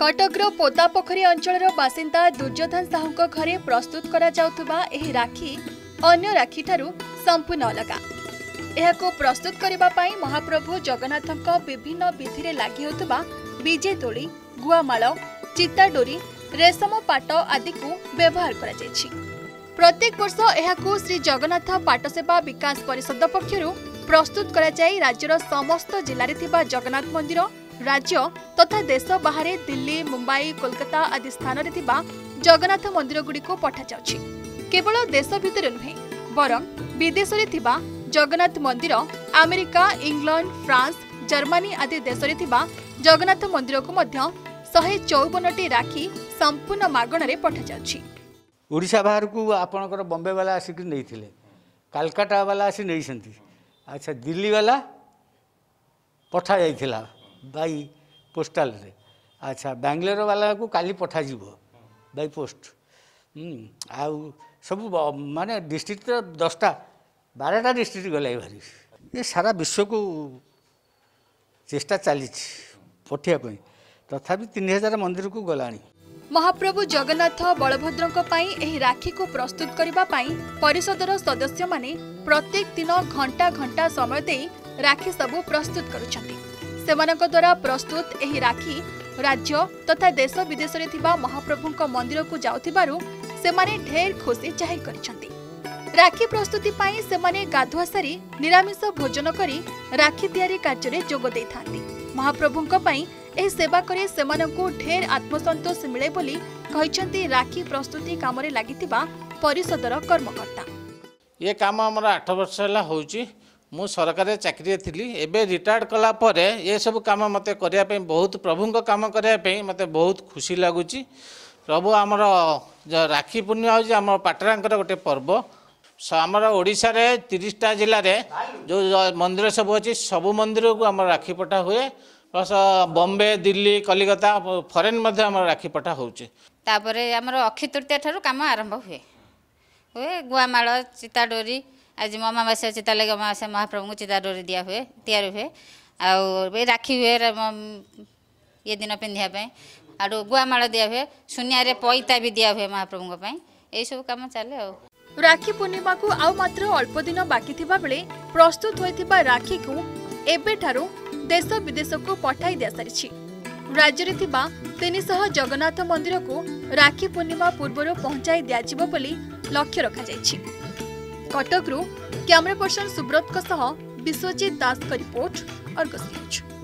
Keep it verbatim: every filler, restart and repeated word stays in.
कटकर पोतापोखरी अंचल बासिंदा दुर्जोधन साहू घरे प्रस्तुत करा राखी अन्य राखी ठारू संपूर्ण अलगा। यह प्रस्तुत करने महाप्रभु जगन्नाथ विभिन्न विधि में लगी होता बीजे दोली गुआमाल चिता डोरी रेशम पाट आदि को व्यवहार करा प्रत्येक वर्ष यह श्री जगन्नाथ पाटसेवा विकास परिषद पक्षर प्रस्तुत कराई राज्यर समस्त जिले में जगन्नाथ मंदिर राज्य तथा देश बाहर दिल्ली मुंबई कोलकाता आदि स्थान में जगन्नाथ मंदिर गुड़ी को पठा जाउछि। केवल देश भितर नुहे बरं विदेश में जगन्नाथ मंदिर अमेरिका इंग्लैंड फ्रांस जर्मनी आदि देश में जगन्नाथ मंदिर को मध्य शहे चौवन टी राखी संपूर्ण मागणारे पठा जाउछि। ओडिशा बाहर को आपणकर बॉम्बे वाला आसिक नहीं थिले, कलकत्ता वाला आसी नहीं सेंती, अच्छा दिल्ली वाला पठा जाइथिला बाई पोस्टाल रे, अच्छा बेंगलोर वाला को काली पठा जीवो बाई पोस्ट आ सब माने डिस्ट्रिक्ट दसटा बारहटा डिस्ट्रिक्ट गलाई भारी ये सारा विश्व को चेष्टा चली पठाइबा तथापि तीन हजार मंदिर को गलानी। महाप्रभु जगन्नाथ बलभद्रंक पाई एही राखी को प्रस्तुत करिबा पाई परिषदर सदस्य माने प्रत्येक दिन घंटा घंटा समय दे राखी सबू प्रस्तुत करुछन्ति। सेमानक द्वारा प्रस्तुत एही राखी राज्य तथा देश विदेश रे थिबा महाप्रभुंक मंदिर को जाउथिबारु सेमाने ढेर खुशी जाहिर करिसंती। राखी प्रस्तुति पाई सेमाने गाधुआ सारी निरामिष भोजन करी राखी तयारी कार्य रे जोग देथांती। महाप्रभुंक पाई एही सेवा करे सेमानकु ढेर आत्मसंतोष मिले बोली कहिसंती राखी प्रस्तुति काम रे लागिथिबा परिषदर कर्मकर्ता। ये काम हमर आठ वर्ष हला होउची। मु सरकारी चाकरी थी एवं रिटायर्ड कलापर ये सब काम मत करने बहुत प्रभु काम करने मत बहुत खुशी लगुच। प्रभु आमर राखी पूर्णिमा होम पाटरांर गोटे पर्व आमर ओडिशारे तीसटा जिले जो मंदिर सब अच्छी सबू मंदिर को आम राखी पठा हुए प्लस बॉम्बे दिल्ली कलिकता फरेन राखी पठा होपर आम अक्षय तृतीया ठार कम आरंभ हुए हुए गुआमाल चिता डोरी आज अमावास्या चिता लगे अमावास्या महाप्रभु को चिता डोरी दिया हुए तैयार हुए आउ राखी हुए ये दिन पिंधापी आड़ गुआमाल दिया हुए शून्य पैता भी दिया हुए महाप्रभु ये सब कम चले। राखी पूर्णिमा को आउ मात्र अल्प दिन बाकी बेले प्रस्तुत होता राखी को एबेठारू देश विदेश को पठाई दि सारी राज्य तीन सौ जगन्नाथ मंदिर को राखी पूर्णिमा पूर्वर पहुंचाई दिज्व बोली लक्ष्य रखी। कटकरू कैमरा पर्सन सुब्रत विश्वजीत दास का रिपोर्ट अर्गस न्यूज।